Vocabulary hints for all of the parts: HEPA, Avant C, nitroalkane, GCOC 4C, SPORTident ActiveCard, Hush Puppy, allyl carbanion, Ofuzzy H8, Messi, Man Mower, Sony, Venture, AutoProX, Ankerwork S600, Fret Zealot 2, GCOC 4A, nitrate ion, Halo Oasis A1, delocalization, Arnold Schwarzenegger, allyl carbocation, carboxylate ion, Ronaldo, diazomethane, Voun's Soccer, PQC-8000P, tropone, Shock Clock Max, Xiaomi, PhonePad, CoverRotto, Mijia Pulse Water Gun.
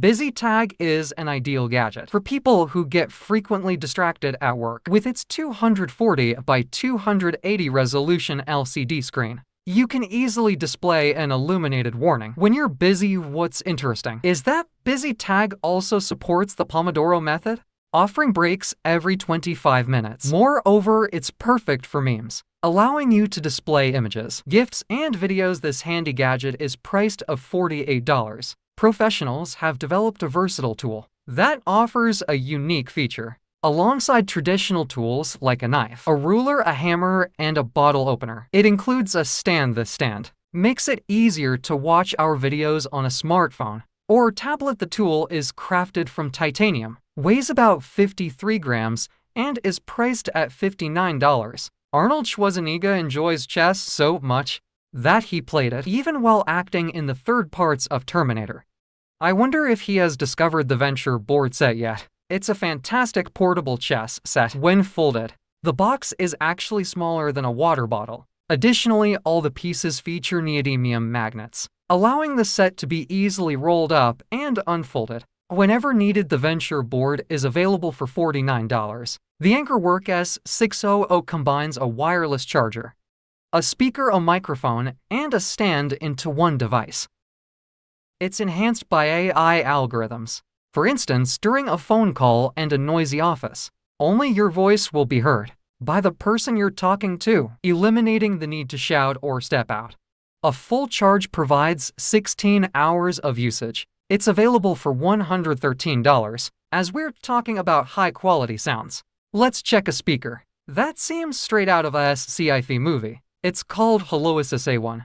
Busy Tag is an ideal gadget for people who get frequently distracted at work with its 240 by 280 resolution LCD screen. You can easily display an illuminated warning. When you're busy, what's interesting is that Busy Tag also supports the Pomodoro method, offering breaks every 25 minutes. Moreover, it's perfect for memes, allowing you to display images, GIFs, and videos. This handy gadget is priced at $48. Professionals have developed a versatile tool that offers a unique feature alongside traditional tools like a knife, a ruler, a hammer, and a bottle opener. It includes a stand. This stand makes it easier to watch our videos on a smartphone or tablet. The tool is crafted from titanium, weighs about 53 grams, and is priced at $59. Arnold Schwarzenegger enjoys chess so much that he played it even while acting in the third parts of Terminator. I wonder if he has discovered the Venture board set yet. It's a fantastic portable chess set when folded. The box is actually smaller than a water bottle. Additionally, all the pieces feature neodymium magnets, allowing the set to be easily rolled up and unfolded whenever needed. The Venture board is available for $49. The Ankerwork S600 combines a wireless charger, a speaker, a microphone, and a stand into one device. It's enhanced by AI algorithms. For instance, during a phone call and a noisy office, only your voice will be heard by the person you're talking to, eliminating the need to shout or step out. A full charge provides 16 hours of usage. It's available for $113. As we're talking about high-quality sounds, let's check a speaker that seems straight out of a sci-fi movie. It's called Halo Oasis A1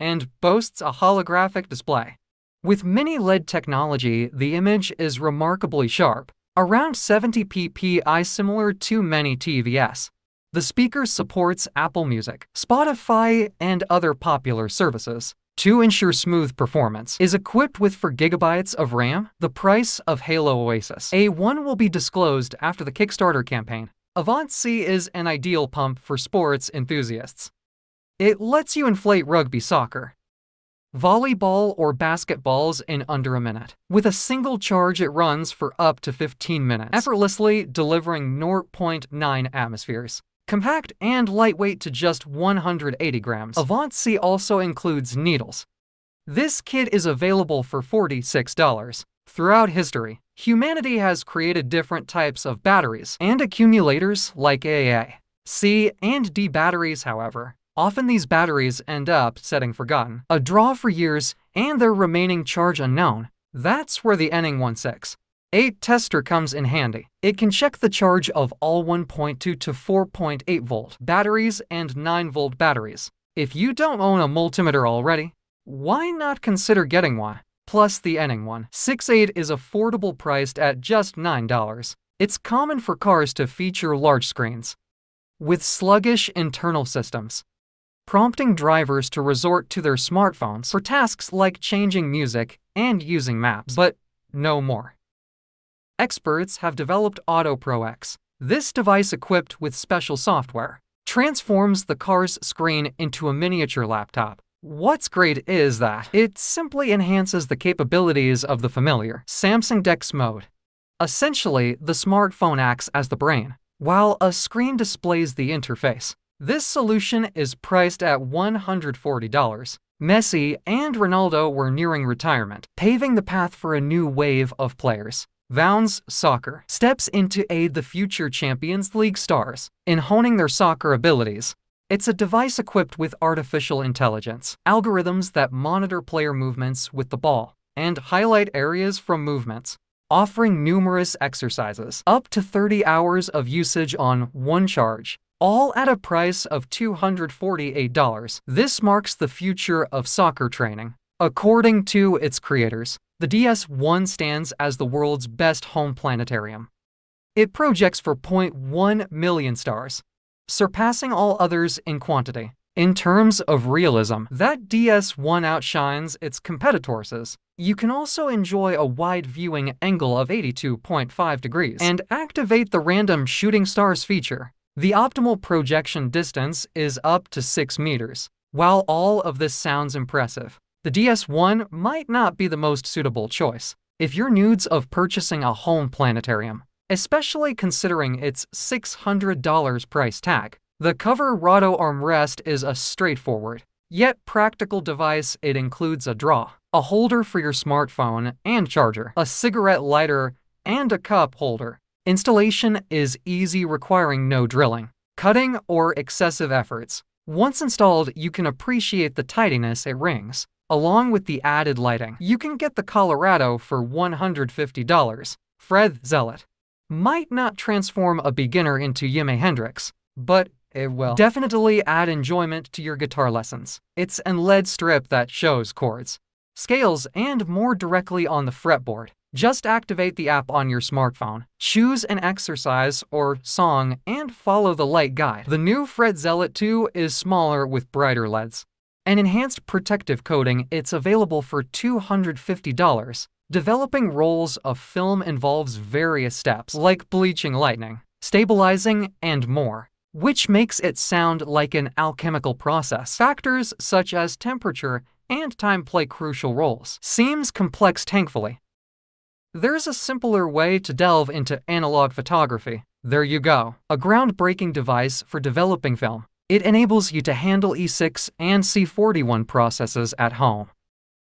and boasts a holographic display. With mini LED technology, the image is remarkably sharp, around 70 ppi, similar to many TVS. The speaker supports Apple Music, Spotify, and other popular services. To ensure smooth performance, is equipped with 4 gigabytes of RAM. The price of Halo Oasis A1 will be disclosed after the Kickstarter campaign. Avant C is an ideal pump for sports enthusiasts. It lets you inflate rugby, soccer, volleyball, or basketballs in under a minute. With a single charge, it runs for up to 15 minutes, effortlessly delivering 0.9 atmospheres. Compact and lightweight to just 180 grams. Avant C also includes needles. This kit is available for $46. Throughout history, humanity has created different types of batteries and accumulators like AA, C, and D batteries. However, often these batteries end up setting forgotten, a draw for years, and their remaining charge unknown. That's where the ANENG 168 tester comes in handy. It can check the charge of all 1.2 to 4.8 volt batteries and 9 volt batteries. If you don't own a multimeter already, why not consider getting one? Plus, the ANENG 168 is affordable, priced at just $9. It's common for cars to feature large screens with sluggish internal systems, prompting drivers to resort to their smartphones for tasks like changing music and using maps, but no more. Experts have developed AutoProX. This device, equipped with special software, transforms the car's screen into a miniature laptop. What's great is that it simply enhances the capabilities of the familiar Samsung Dex mode. Essentially, the smartphone acts as the brain, while a screen displays the interface. This solution is priced at $140. Messi and Ronaldo were nearing retirement, paving the path for a new wave of players. Voun's Soccer steps in to aid the future Champions League stars in honing their soccer abilities. It's a device equipped with artificial intelligence algorithms that monitor player movements with the ball and highlight areas from movements, offering numerous exercises, up to 30 hours of usage on one charge, all at a price of $248. This marks the future of soccer training. According to its creators, the DS-1 stands as the world's best home planetarium. It projects 4.1 million stars, surpassing all others in quantity. In terms of realism, that DS-1 outshines its competitors. You can also enjoy a wide viewing angle of 82.5 degrees and activate the random shooting stars feature. The optimal projection distance is up to 6 meters. While all of this sounds impressive, the DS-1 might not be the most suitable choice. if your nudes of purchasing a home planetarium, especially considering its $600 price tag. The CoverRotto armrest is a straightforward, yet practical device. It includes a draw, a holder for your smartphone and charger, a cigarette lighter, and a cup holder. Installation is easy, requiring no drilling, cutting, or excessive efforts. Once installed, you can appreciate the tidiness it rings. Along with the added lighting, you can get the CoverRotto for $150. Fret Zealot might not transform a beginner into Jimi Hendrix, but it will definitely add enjoyment to your guitar lessons. It's an LED strip that shows chords, scales, and more directly on the fretboard. Just activate the app on your smartphone, choose an exercise or song, and follow the light guide. The new Fret Zealot 2 is smaller with brighter LEDs. An enhanced protective coating, it's available for $250. Developing rolls of film involves various steps, like bleaching lightning, stabilizing, and more, which makes it sound like an alchemical process. Factors such as temperature and time play crucial roles. Seems complex, thankfully. There's a simpler way to delve into analog photography. There you go. A groundbreaking device for developing film. It enables you to handle E6 and C41 processes at home.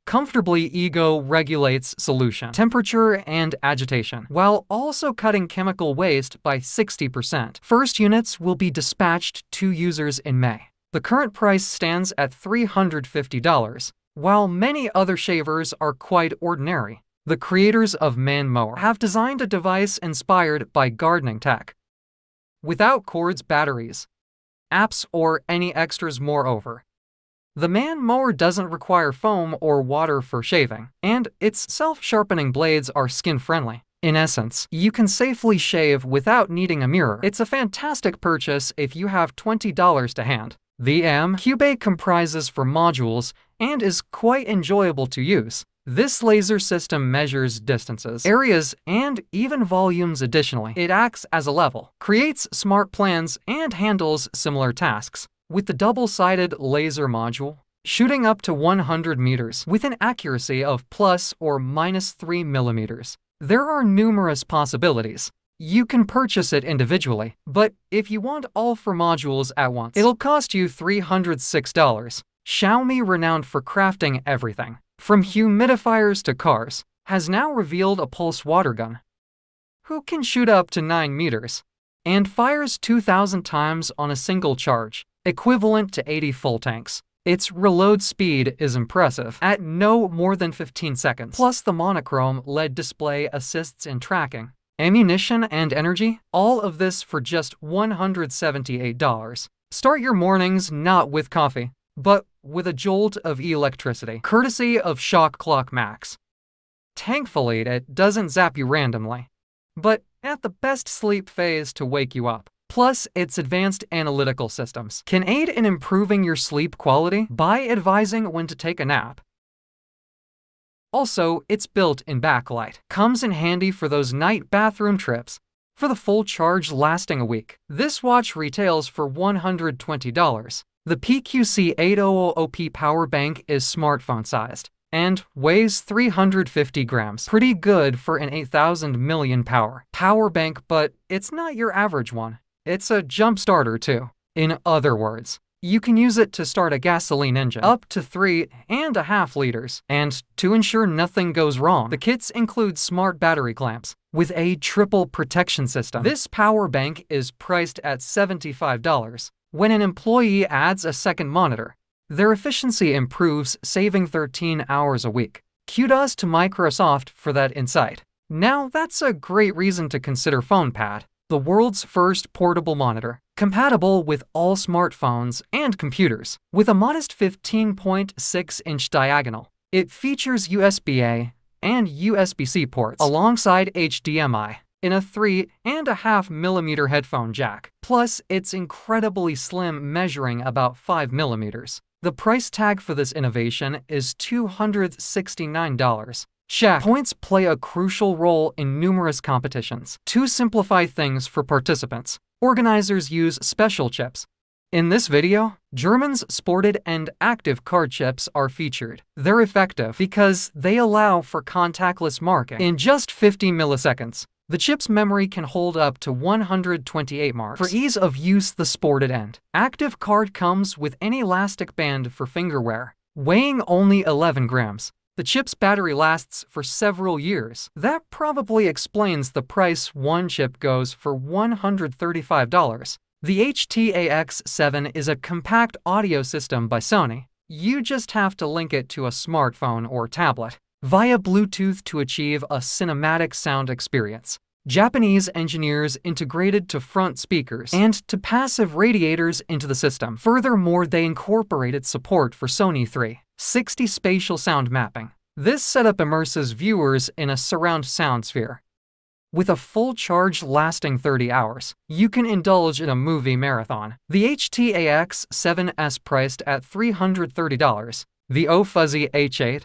Comfortably, AGO regulates solution, temperature, and agitation, while also cutting chemical waste by 60%. First units will be dispatched to users in May. The current price stands at $350, while many other shavers are quite ordinary. The creators of Man Mower have designed a device inspired by gardening tech, without cords, batteries, apps, or any extras. Moreover, the Man Mower doesn't require foam or water for shaving, and its self-sharpening blades are skin-friendly. In essence, you can safely shave without needing a mirror. It's a fantastic purchase if you have $20 to hand. The M-Cube comprises 4 modules and is quite enjoyable to use. This laser system measures distances, areas, and even volumes. Additionally, it acts as a level, creates smart plans, and handles similar tasks. With the double-sided laser module, shooting up to 100 meters with an accuracy of plus or minus 3 millimeters. There are numerous possibilities. You can purchase it individually, but if you want all 4 modules at once, it'll cost you $306. Xiaomi, renowned for crafting everything from humidifiers to cars, has now revealed a pulse water gun, who can shoot up to 9 meters and fires 2,000 times on a single charge, equivalent to 80 full tanks. Its reload speed is impressive, at no more than 15 seconds. Plus, the monochrome LED display assists in tracking, ammunition, and energy. All of this for just $178. Start your mornings not with coffee, but with a jolt of electricity, courtesy of Shock Clock Max. Thankfully, it doesn't zap you randomly, but at the best sleep phase to wake you up. Plus, its advanced analytical systems can aid in improving your sleep quality by advising when to take a nap. Also, its built-in backlight comes in handy for those night bathroom trips, for the full charge lasting a week. This watch retails for $120. The PQC-8000P power bank is smartphone-sized and weighs 350 grams. Pretty good for an 8,000 million power bank, but it's not your average one. It's a jump starter too. In other words, you can use it to start a gasoline engine up to 3.5 liters. And to ensure nothing goes wrong, the kits include smart battery clamps with a triple protection system. This power bank is priced at $75. When an employee adds a second monitor, their efficiency improves, saving 13 hours a week. Kudos to Microsoft for that insight. Now that's a great reason to consider PhonePad, the world's first portable monitor, compatible with all smartphones and computers. With a modest 15.6-inch diagonal, it features USB-A and USB-C ports alongside HDMI in a 3.5 millimeter headphone jack. Plus, it's incredibly slim, measuring about 5 millimeters. The price tag for this innovation is $269. Points play a crucial role in numerous competitions. To simplify things for participants, organizers use special chips In this video, German's SPORTident and ActiveCard chips are featured. They're effective because they allow for contactless marking in just 50 milliseconds. The chip's memory can hold up to 128 marks. For ease of use, the SPORTident ActiveCard comes with an elastic band for finger wear, weighing only 11 grams. The chip's battery lasts for several years. That probably explains the price. One chip goes for $135. The HT-AX7 is a compact audio system by Sony. You just have to link it to a smartphone or tablet via Bluetooth to achieve a cinematic sound experience. Japanese engineers integrated to front speakers and to passive radiators into the system. Furthermore, they incorporated support for Sony 360 spatial sound mapping. This setup immerses viewers in a surround sound sphere. With a full charge lasting 30 hours, you can indulge in a movie marathon. The HT-AX7S, priced at $330, the Ofuzzy H8,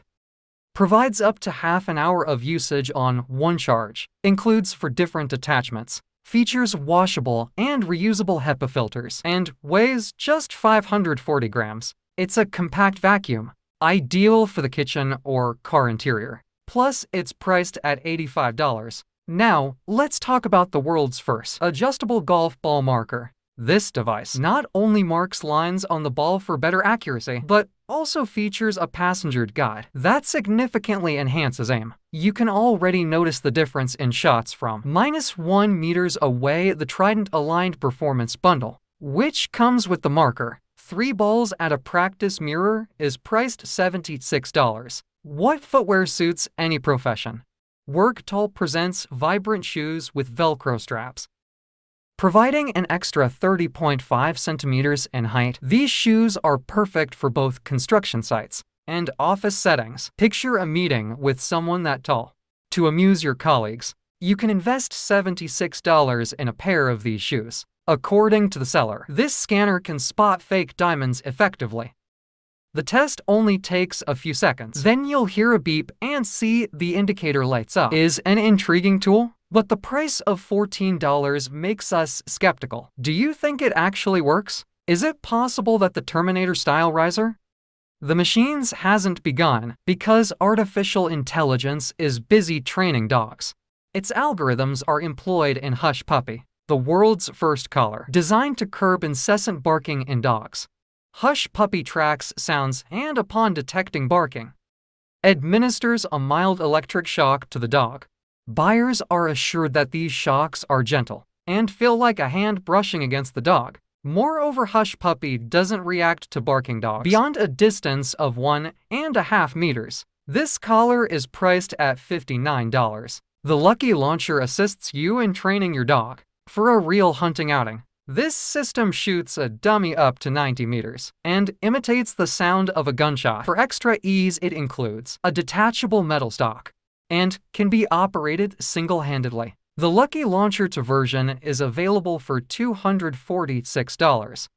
provides up to half an hour of usage on one charge, includes for different attachments, features washable and reusable HEPA filters, and weighs just 540 grams. It's a compact vacuum, ideal for the kitchen or car interior. Plus, it's priced at $85. Now, let's talk about the world's first adjustable golf ball marker. This device not only marks lines on the ball for better accuracy, but also features a passengered guide that significantly enhances aim. You can already notice the difference in shots from -1 meters away. The Trident Aligned Performance Bundle, which comes with the marker, 3 balls at a practice mirror, is priced $76. What footwear suits any profession? Work Tall presents vibrant shoes with Velcro straps, providing an extra 30.5 centimeters in height. These shoes are perfect for both construction sites and office settings. Picture a meeting with someone that tall. To amuse your colleagues, you can invest $76 in a pair of these shoes. According to the seller, this scanner can spot fake diamonds effectively. The test only takes a few seconds. Then you'll hear a beep and see the indicator lights up. Is an intriguing tool, but the price of $14 makes us skeptical. Do you think it actually works? Is it possible that the Terminator style riser? The machines hasn't begun because artificial intelligence is busy training dogs. Its algorithms are employed in Hush Puppy, the world's first collar, designed to curb incessant barking in dogs. Hush Puppy tracks sounds and, upon detecting barking, administers a mild electric shock to the dog. Buyers are assured that these shocks are gentle and feel like a hand brushing against the dog. Moreover, Hush Puppy doesn't react to barking dogs beyond a distance of 1.5 meters. This collar is priced at $59. The Lucky Launcher assists you in training your dog for a real hunting outing. This system shoots a dummy up to 90 meters and imitates the sound of a gunshot. For extra ease, it includes a detachable metal stock and can be operated single-handedly. The Lucky Launcher 2 version is available for $246.